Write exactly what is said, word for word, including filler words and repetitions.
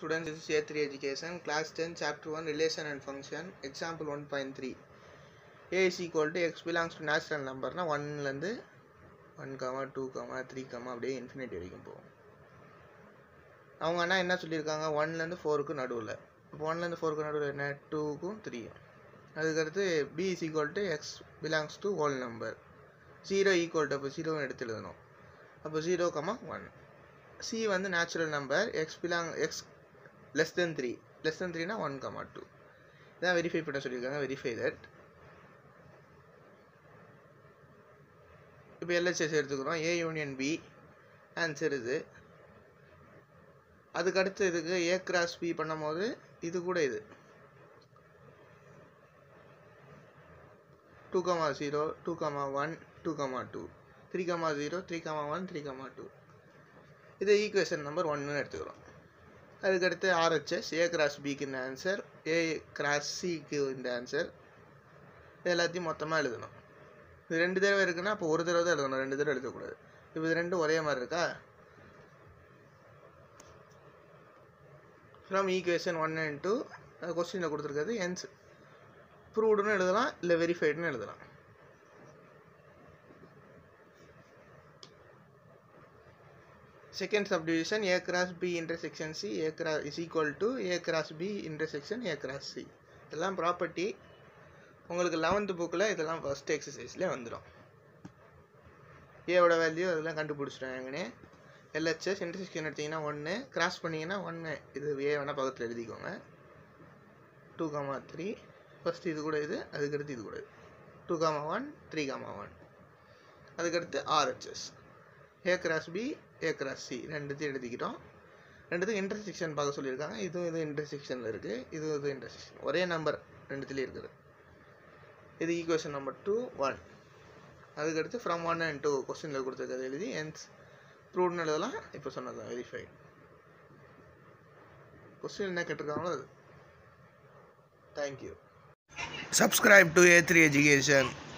Students, this is A three Education, Class ten, Chapter one, Relation and Function, Example one point three. A is equal to X belongs to natural number, na one lande one comma two comma three comma abde infinity varaikum po. Avanga na enna sollirukanga one lande four ku naduvula. Appo one lande four ku naduvula enna two ku three. Adukaduthu B is equal to X belongs to whole number. zero equal to appo zero nu eduthu eludhanum. Appo zero comma one. C is the natural number. X belongs X less than three. Less than three na one comma two. Then verify panna sollirukanga. Verify that. If L H S எடுத்துக்கிறோம் A union B answer இது அதுக்கு அடுத்து இதுக்கு A cross B பண்ணும்போது இது கூட இது two comma zero two comma one two comma two three comma zero three comma one three comma two இது equation number one னு எடுத்துக்கிறோம் அதுக்கு அடுத்து R H S A cross B க்கு இந்த answer A cross C க்கு இந்த answer எல்லாத்தையும் மொத்தமா எழுதணும் If you have a question, you can ask a question. If you have a question, from equation one and two, the question is proved or verified. Second subdivision A cross B intersection C A cross is equal to A cross B intersection A cross C. This is property. உங்களுக்கு eleventh bookல இதெல்லாம் first exerciseல வந்துரும் a ஓட value அதெல்லாம் கண்டுபிடிச்சிடுவாங்கனே L H S intersection எடுத்தீங்கன்னா one cross பண்ணீங்கன்னா one இது a வேணா பக்கத்துல எழுதிக்கோங்க two comma three first இது கூட இது அதுக்கு அடுத்து இது கூட two comma one three comma one அதுக்கு அடுத்து R H S a cross b a cross c ரெண்டுத்தையும் எழுதிக்கிட்டோம் ரெண்டுத்துக்கு intersection பார்க்க சொல்லிருக்காங்க இதுவும் இது intersectionல இருக்கு இதுவும் இது intersection ஒரே நம்பர் ரெண்டுத்துலயே இருக்குது This is equation number two, one. That is from one and two question. That is proved. Now verified. Question is Thank you. Subscribe to A three Education.